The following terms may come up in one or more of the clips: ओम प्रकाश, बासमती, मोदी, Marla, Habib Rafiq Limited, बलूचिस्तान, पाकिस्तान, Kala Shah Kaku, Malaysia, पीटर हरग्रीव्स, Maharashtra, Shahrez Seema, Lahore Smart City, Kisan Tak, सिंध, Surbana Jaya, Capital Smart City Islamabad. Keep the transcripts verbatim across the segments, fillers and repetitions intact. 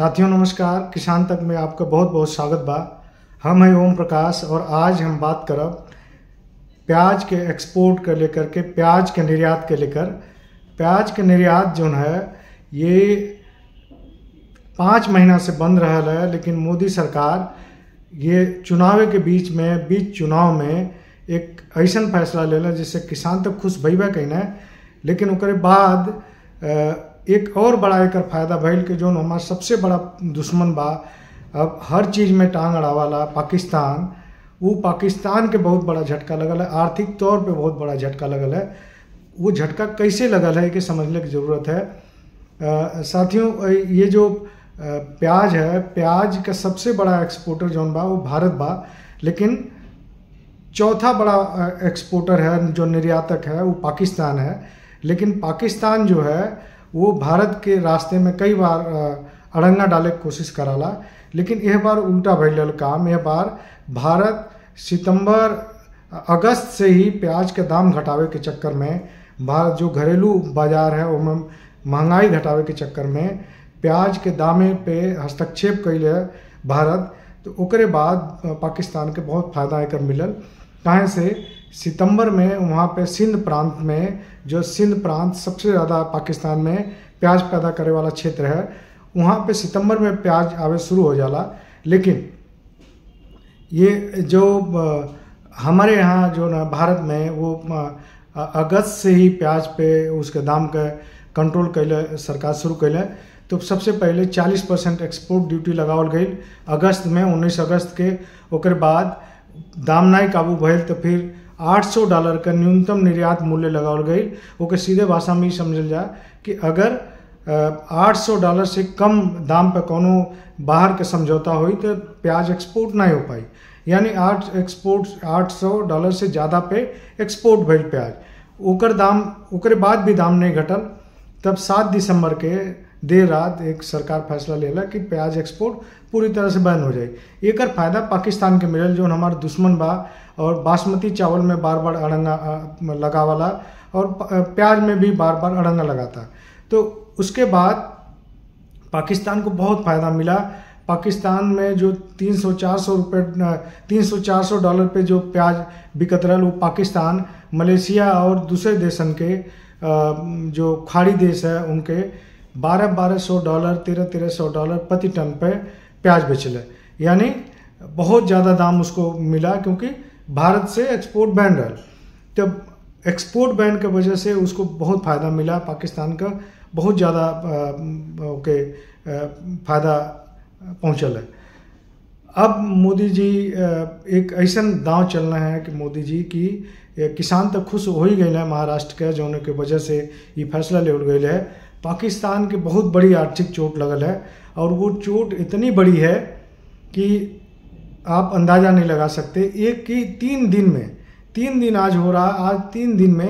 साथियों नमस्कार। किसान तक में आपका बहुत बहुत स्वागत बा। हम हैं ओम प्रकाश और आज हम बात करब प्याज के एक्सपोर्ट के लेकर के, प्याज के निर्यात के लेकर। प्याज के निर्यात जो है ये पाँच महीना से बंद रहा है, लेकिन मोदी सरकार ये चुनाव के बीच में बीच चुनाव में एक ऐसा फैसला लेला जिससे किसान तक खुश भैया कहना, लेकिन उसके बाद आ, एक और बड़ा एकर फायदा भइल के जोन हमारा सबसे बड़ा दुश्मन बा अब हर चीज़ में टांग अड़ावाला पाकिस्तान। वो पाकिस्तान के बहुत बड़ा झटका लगल है, आर्थिक तौर पे बहुत बड़ा झटका लगल है। वो झटका कैसे लगल है कि समझने की ज़रूरत है। आ, साथियों ये जो प्याज है, प्याज का सबसे बड़ा एक्सपोर्टर जोन बा वो भारत बा, लेकिन चौथा बड़ा एक्सपोर्टर है जो निर्यातक है वो पाकिस्तान है। लेकिन पाकिस्तान जो है वो भारत के रास्ते में कई बार अड़ंगा डाले की कोशिश कराला, लेकिन यह बार उल्टा भइल काम। यह बार भारत सितंबर अगस्त से ही प्याज के दाम घटावे के चक्कर में, भारत जो घरेलू बाज़ार है उसमें महंगाई घटावे के चक्कर में प्याज के दामे पे हस्तक्षेप कइल है भारत। तो ओकरे बाद पाकिस्तान के बहुत फ़ायदा एकर मिलल। कहाँ से सितंबर में वहाँ पे सिंध प्रांत में, जो सिंध प्रांत सबसे ज़्यादा पाकिस्तान में प्याज पैदा करे वाला क्षेत्र है, वहाँ पे सितंबर में प्याज आवे शुरू हो जाला। लेकिन ये जो हमारे यहाँ जो ना भारत में वो अगस्त से ही प्याज पे उसके दाम का कंट्रोल कैले सरकार शुरू कैले। तो सबसे पहले चालीस परसेंट एक्सपोर्ट ड्यूटी लगावल गई अगस्त में, उन्नीस अगस्त के। ओकर बाद दाम नाई काबू भइल तो फिर आठ सौ डॉलर का न्यूनतम निर्यात मूल्य लगावल गई। ओके सीधे भाषा में ही समझल जाए कि अगर आठ सौ डॉलर से कम दाम पर कोनो बाहर के समझौता हुई तो प्याज एक्सपोर्ट नहीं हो पाई, यानी आठ एक्सपोर्ट आठ सौ डॉलर से ज़्यादा पे एक्सपोर्ट भइल प्याज। ओकर दाम ओकरे बाद भी दाम नहीं घटल। तब सात दिसंबर के देर रात एक सरकार फैसला लेला कि प्याज एक्सपोर्ट पूरी तरह से बैन हो जाए। एकर फायदा पाकिस्तान के मिलल जो हमार दुश्मन बा और बासमती चावल में बार बार अड़ंगा लगावाला और प्याज में भी बार बार अड़ंगा लगाता। तो उसके बाद पाकिस्तान को बहुत फ़ायदा मिला। पाकिस्तान में जो तीन सौ चार सौ रुपये तीन सौ चार सौ डॉलर पे जो प्याज बिकत रहा वो पाकिस्तान, मलेशिया और दूसरे देशन के जो खाड़ी देश है उनके बारह बारह सौ डॉलर तेरह तेरह सौ डॉलर प्रति टन पे प्याज बेचले, यानी बहुत ज़्यादा दाम उसको मिला क्योंकि भारत से एक्सपोर्ट बैन रहा। तब एक्सपोर्ट बैन के वजह से उसको बहुत फ़ायदा मिला, पाकिस्तान का बहुत ज़्यादा ओके फायदा पहुँचल है। अब मोदी जी एक ऐसा दांव चलना है कि मोदी जी की किसान तक खुश हो ही गए हैं महाराष्ट्र के, जो के वजह से ये फैसला ले गए है। पाकिस्तान के बहुत बड़ी आर्थिक चोट लगल है और वो चोट इतनी बड़ी है कि आप अंदाज़ा नहीं लगा सकते। एक की तीन दिन में तीन दिन आज हो रहा आज तीन दिन में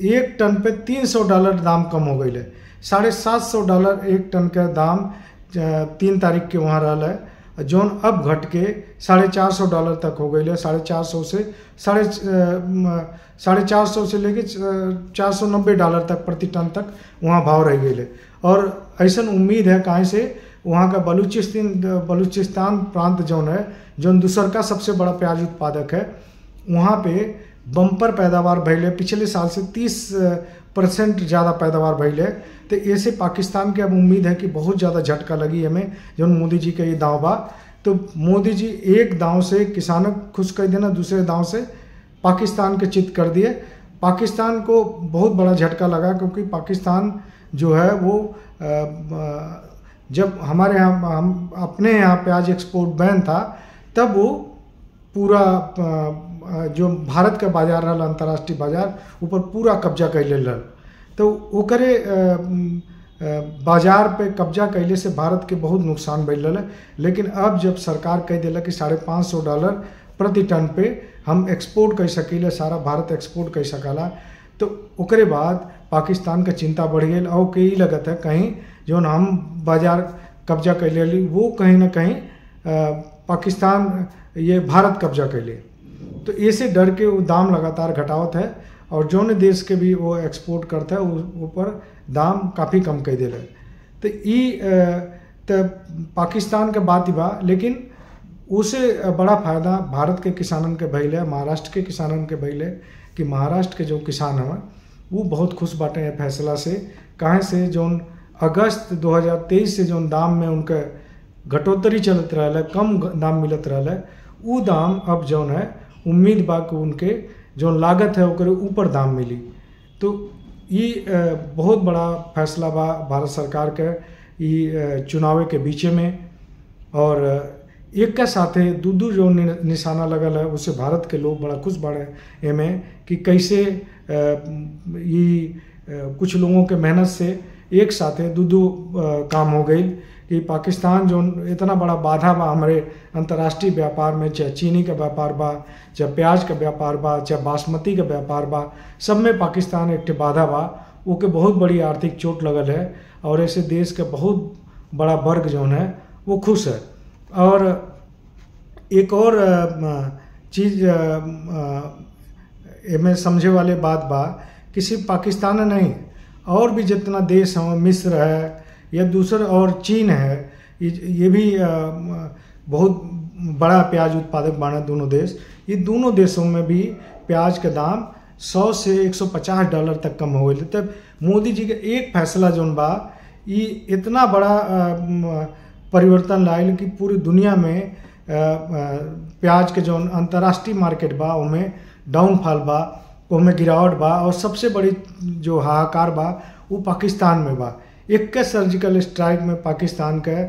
एक टन पे तीन सौ डॉलर दाम कम हो गई है। साढ़े सात सौ डॉलर एक टन का दाम तीन तारीख के वहाँ रहा है, जोन अब घट के साढ़े चार सौ डॉलर तक हो गई है। साढ़े चार सौ से साढ़े साढ़े चार सौ से लेके चार सौ नब्बे डॉलर तक प्रति टन तक वहाँ भाव रह गई है। और ऐसा उम्मीद है कहीं से वहाँ का बलूचिस्तान बलूचिस्तान प्रांत जोन है जोन दूसर का सबसे बड़ा प्याज उत्पादक है, वहाँ पे बम्पर पैदावार भैले पिछले साल से तीस परसेंट ज़्यादा पैदावार भैले। तो ऐसे पाकिस्तान के अब उम्मीद है कि बहुत ज़्यादा झटका लगी हमें जोन मोदी जी का ये दांव बा। तो मोदी जी एक दांव से किसानों को खुश कर देना, दूसरे दांव से पाकिस्तान के चित कर दिए। पाकिस्तान को बहुत बड़ा झटका लगा क्योंकि पाकिस्तान जो है वो आ, आ, जब हमारे यहाँ हम अपने यहाँ प्याज एक्सपोर्ट बैन था तब वो पूरा जो भारत का बाज़ार रहा अंतर्राष्ट्रीय बाज़ार ऊपर पूरा कब्जा कैले रहा। तो ओकरे बाज़ार पे कब्जा कैले से भारत के बहुत नुकसान भइल रहा। लेकिन अब जब सरकार कह दिला कि साढ़े पाँच सौ डॉलर प्रति टन पे हम एक्सपोर्ट कर सकीले, सारा भारत एक्सपोर्ट कर सकाला, तो ओकरे बाद पाकिस्तान का चिंता बढ़ गई और कई लगत है कहीं जो हम बाज़ार कब्जा कैले ली वो कहीं ना कहीं पाकिस्तान ये भारत कब्जा कैले। तो ऐसे डर के वो दाम लगातार घटावत है और जो देश के भी वो एक्सपोर्ट करता है ऊपर दाम काफ़ी कम कर दे रहे। तो ये पाकिस्तान के बात ही बा, लेकिन उसे बड़ा फायदा भारत के किसानन के भइल है, महाराष्ट्र के किसानन के भइल है कि महाराष्ट्र के जो किसान हवन वो बहुत खुश बाटे ये फैसला से। काहे से जौन अगस्त दो हज़ार तेईस से जौन दाम में उनका घटोत्तरी चलत रहल, कम दाम मिलत रहल, वो दाम अब जौन है उम्मीद बा कि उनके जौन लागत है ओकरे ऊपर दाम मिली। तो ये बहुत बड़ा फैसला बा भारत सरकार के ये चुनावे के बीचे में, और एक के साथे दू दू जो निशाना लगल है उससे भारत के लोग बड़ा खुश बाड़े एमे कि कैसे ये कुछ लोगों के मेहनत से एक साथे दू दू काम हो गई कि पाकिस्तान जो इतना बड़ा बाधा बा हमारे अंतर्राष्ट्रीय व्यापार में, चाहे चीनी का व्यापार बा, चाहे प्याज का व्यापार बा, चाहे बासमती का व्यापार बा, सब में पाकिस्तान एक बाधा बा, ओके बहुत बड़ी आर्थिक चोट लगल है। और ऐसे देश का बहुत बड़ा वर्ग जो है वो खुश है। और एक और चीज़ में समझे वाले बात बा कि सिर्फ पाकिस्तान नहीं, और भी जितना देश हैं, मिस्र है या दूसरा और चीन है, ये भी बहुत बड़ा प्याज उत्पादक बने दोनों देश। ये दोनों देशों में भी प्याज का दाम सौ से एक सौ पचास डॉलर तक कम हो गए। तब मोदी जी का एक फैसला जोन बा ये इतना बड़ा परिवर्तन लाइल कि पूरी दुनिया में प्याज के जोन अंतर्राष्ट्रीय मार्केट बा उनमें डाउनफॉल बा, उनमें गिरावट बा, और सबसे बड़ी जो हाहाकार बा वो पाकिस्तान में बा। एक सर्जिकल स्ट्राइक में पाकिस्तान का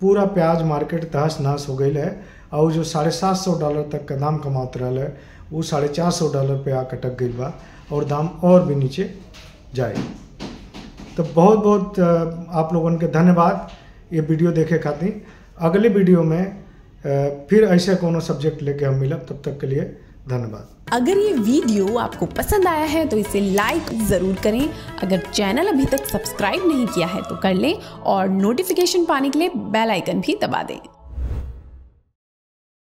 पूरा प्याज मार्केट तहस नहस हो गई है, और जो साढ़े सात सौ डॉलर तक का दाम कमात रहा है वो साढ़े चार सौ डॉलर पे आकर अटक गई बा, और दाम और भी नीचे जाए। तो बहुत बहुत आप लोगों के धन्यवाद ये वीडियो देखे खातिर। अगले वीडियो में फिर ऐसे कोनो सब्जेक्ट लेके हम मिलब, तब तक के लिए धन्यवाद। अगर ये वीडियो आपको पसंद आया है तो इसे लाइक ज़रूर करें। अगर चैनल अभी तक सब्सक्राइब नहीं किया है तो कर लें, और नोटिफिकेशन पाने के लिए बेल आइकन भी दबा दें।